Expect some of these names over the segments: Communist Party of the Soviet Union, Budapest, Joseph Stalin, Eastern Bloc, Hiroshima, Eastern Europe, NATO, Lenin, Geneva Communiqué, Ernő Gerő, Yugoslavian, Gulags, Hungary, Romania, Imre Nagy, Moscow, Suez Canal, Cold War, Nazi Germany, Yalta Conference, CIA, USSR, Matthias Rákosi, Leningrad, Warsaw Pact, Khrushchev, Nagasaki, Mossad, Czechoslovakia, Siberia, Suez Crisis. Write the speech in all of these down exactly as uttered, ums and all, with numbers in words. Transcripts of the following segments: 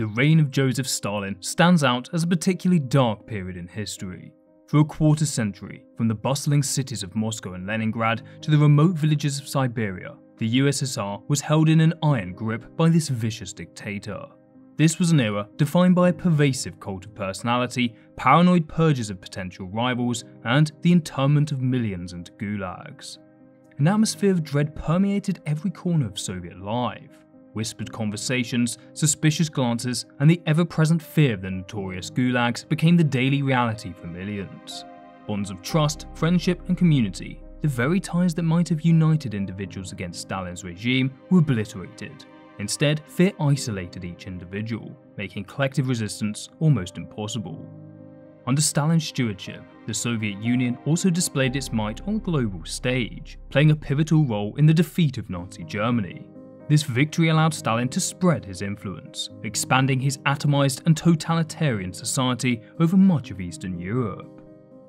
The reign of Joseph Stalin stands out as a particularly dark period in history. For a quarter century, from the bustling cities of Moscow and Leningrad to the remote villages of Siberia, the U S S R was held in an iron grip by this vicious dictator. This was an era defined by a pervasive cult of personality, paranoid purges of potential rivals, and the internment of millions into gulags. An atmosphere of dread permeated every corner of Soviet life. Whispered conversations, suspicious glances, and the ever-present fear of the notorious gulags became the daily reality for millions. Bonds of trust, friendship, and community, the very ties that might have united individuals against Stalin's regime, were obliterated. Instead, fear isolated each individual, making collective resistance almost impossible. Under Stalin's stewardship, the Soviet Union also displayed its might on the global stage, playing a pivotal role in the defeat of Nazi Germany. This victory allowed Stalin to spread his influence, expanding his atomized and totalitarian society over much of Eastern Europe.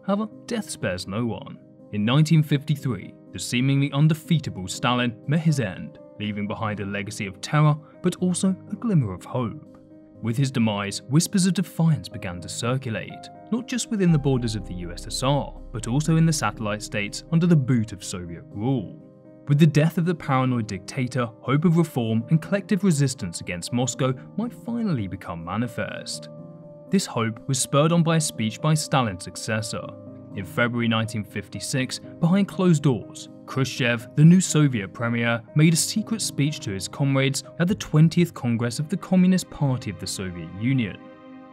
However, death spares no one. In nineteen fifty-three, the seemingly undefeatable Stalin met his end, leaving behind a legacy of terror, but also a glimmer of hope. With his demise, whispers of defiance began to circulate, not just within the borders of the U S S R, but also in the satellite states under the boot of Soviet rule. With the death of the paranoid dictator, hope of reform and collective resistance against Moscow might finally become manifest. This hope was spurred on by a speech by Stalin's successor. In February nineteen fifty-six, behind closed doors, Khrushchev, the new Soviet premier, made a secret speech to his comrades at the twentieth Congress of the Communist Party of the Soviet Union.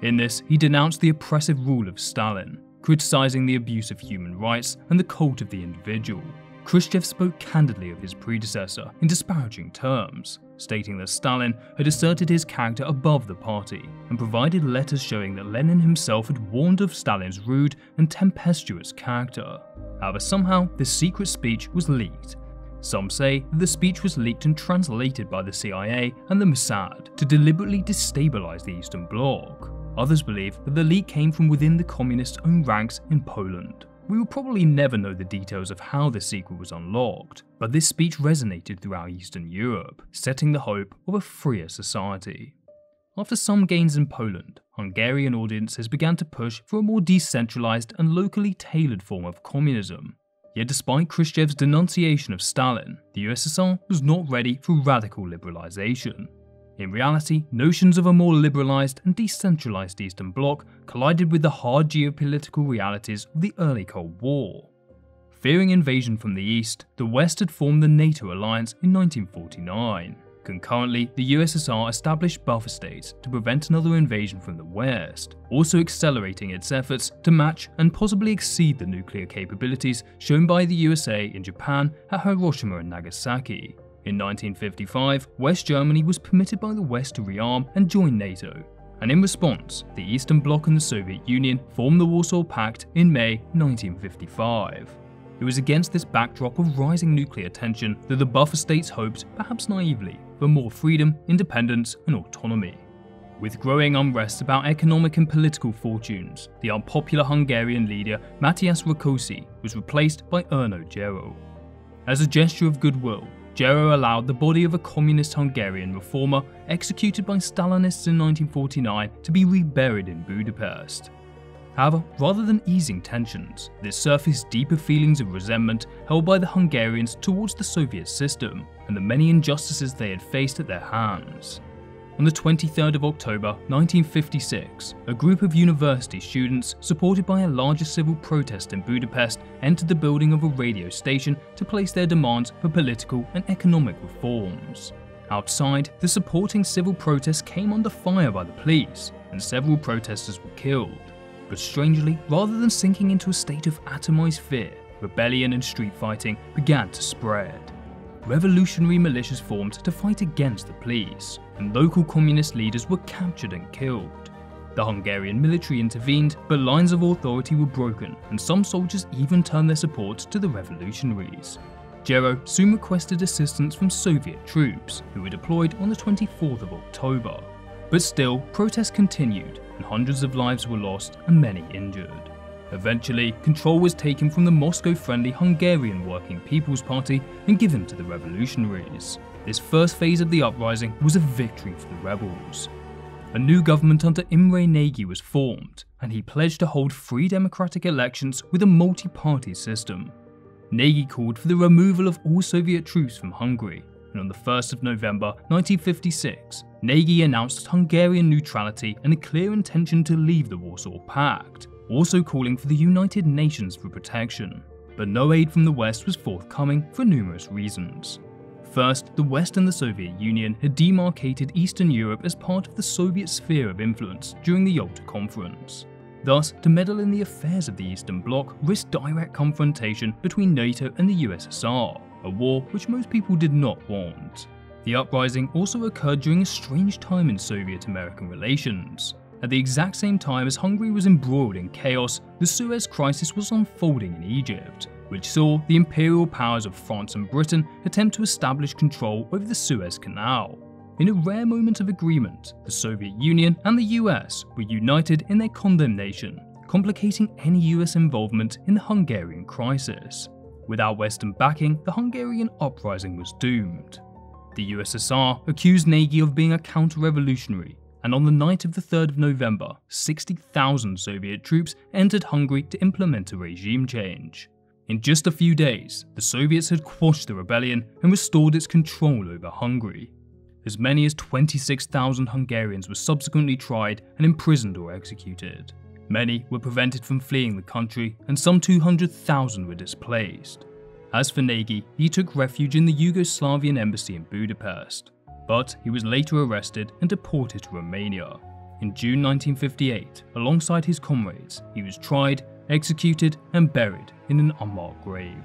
In this, he denounced the oppressive rule of Stalin, criticizing the abuse of human rights and the cult of the individual. Khrushchev spoke candidly of his predecessor in disparaging terms, stating that Stalin had asserted his character above the party and provided letters showing that Lenin himself had warned of Stalin's rude and tempestuous character. However, somehow, this secret speech was leaked. Some say that the speech was leaked and translated by the C I A and the Mossad to deliberately destabilize the Eastern Bloc. Others believe that the leak came from within the communists' own ranks in Poland. We will probably never know the details of how the secret was unlocked, but this speech resonated throughout Eastern Europe, setting the hope of a freer society. After some gains in Poland, Hungarian audiences began to push for a more decentralized and locally tailored form of communism. Yet despite Khrushchev's denunciation of Stalin, the U S S R was not ready for radical liberalization. In reality, notions of a more liberalized and decentralized Eastern Bloc collided with the hard geopolitical realities of the early Cold War. Fearing invasion from the East, the West had formed the NATO alliance in nineteen forty-nine. Concurrently, the U S S R established buffer states to prevent another invasion from the West, also accelerating its efforts to match and possibly exceed the nuclear capabilities shown by the U S A and Japan at Hiroshima and Nagasaki. In nineteen fifty-five, West Germany was permitted by the West to rearm and join NATO, and in response, the Eastern Bloc and the Soviet Union formed the Warsaw Pact in May nineteen fifty-five. It was against this backdrop of rising nuclear tension that the buffer states hoped, perhaps naively, for more freedom, independence, and autonomy. With growing unrest about economic and political fortunes, the unpopular Hungarian leader Matthias Rákosi was replaced by Ernő Gerő. As a gesture of goodwill, Gerő allowed the body of a communist Hungarian reformer executed by Stalinists in nineteen forty-nine to be reburied in Budapest. However, rather than easing tensions, this surfaced deeper feelings of resentment held by the Hungarians towards the Soviet system and the many injustices they had faced at their hands. On the twenty-third of October nineteen fifty-six, a group of university students, supported by a larger civil protest in Budapest, entered the building of a radio station to place their demands for political and economic reforms. Outside, the supporting civil protest came under fire by the police, and several protesters were killed. But strangely, rather than sinking into a state of atomized fear, rebellion and street fighting began to spread. Revolutionary militias formed to fight against the police, and local communist leaders were captured and killed. The Hungarian military intervened, but lines of authority were broken, and some soldiers even turned their support to the revolutionaries. Gerő soon requested assistance from Soviet troops, who were deployed on the twenty-fourth of October. But still, protests continued, and hundreds of lives were lost and many injured. Eventually, control was taken from the Moscow-friendly Hungarian Working People's Party and given to the revolutionaries. This first phase of the uprising was a victory for the rebels. A new government under Imre Nagy was formed, and he pledged to hold free democratic elections with a multi-party system. Nagy called for the removal of all Soviet troops from Hungary, and on the first of November nineteen fifty-six, Nagy announced Hungarian neutrality and a clear intention to leave the Warsaw Pact, also calling for the United Nations for protection. But no aid from the West was forthcoming for numerous reasons. First, the West and the Soviet Union had demarcated Eastern Europe as part of the Soviet sphere of influence during the Yalta Conference. Thus, to meddle in the affairs of the Eastern Bloc risked direct confrontation between NATO and the U S S R, a war which most people did not want. The uprising also occurred during a strange time in Soviet-American relations. At the exact same time as Hungary was embroiled in chaos, the Suez Crisis was unfolding in Egypt, which saw the imperial powers of France and Britain attempt to establish control over the Suez Canal. In a rare moment of agreement, the Soviet Union and the U S were united in their condemnation, complicating any U S involvement in the Hungarian crisis. Without Western backing, the Hungarian uprising was doomed. The U S S R accused Nagy of being a counter-revolutionary, and on the night of the third of November, sixty thousand Soviet troops entered Hungary to implement a regime change. In just a few days, the Soviets had quashed the rebellion and restored its control over Hungary. As many as twenty-six thousand Hungarians were subsequently tried and imprisoned or executed. Many were prevented from fleeing the country, and some two hundred thousand were displaced. As for Nagy, he took refuge in the Yugoslavian embassy in Budapest, but he was later arrested and deported to Romania. In June nineteen fifty-eight, alongside his comrades, he was tried, executed and buried in an unmarked grave.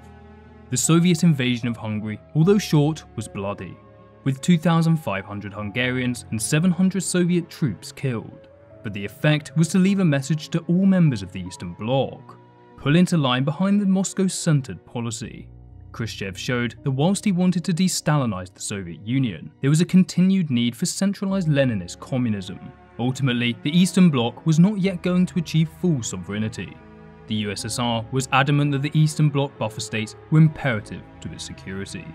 The Soviet invasion of Hungary, although short, was bloody, with two thousand five hundred Hungarians and seven hundred Soviet troops killed. But the effect was to leave a message to all members of the Eastern Bloc: pull into line behind the Moscow-centered policy. Khrushchev showed that whilst he wanted to de-Stalinize the Soviet Union, there was a continued need for centralized Leninist communism. Ultimately, the Eastern Bloc was not yet going to achieve full sovereignty. The U S S R was adamant that the Eastern Bloc buffer states were imperative to its security.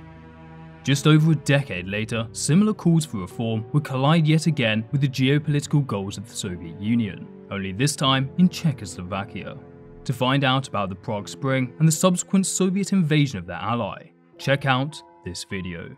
Just over a decade later, similar calls for reform would collide yet again with the geopolitical goals of the Soviet Union, only this time in Czechoslovakia. To find out about the Prague Spring and the subsequent Soviet invasion of their ally, check out this video.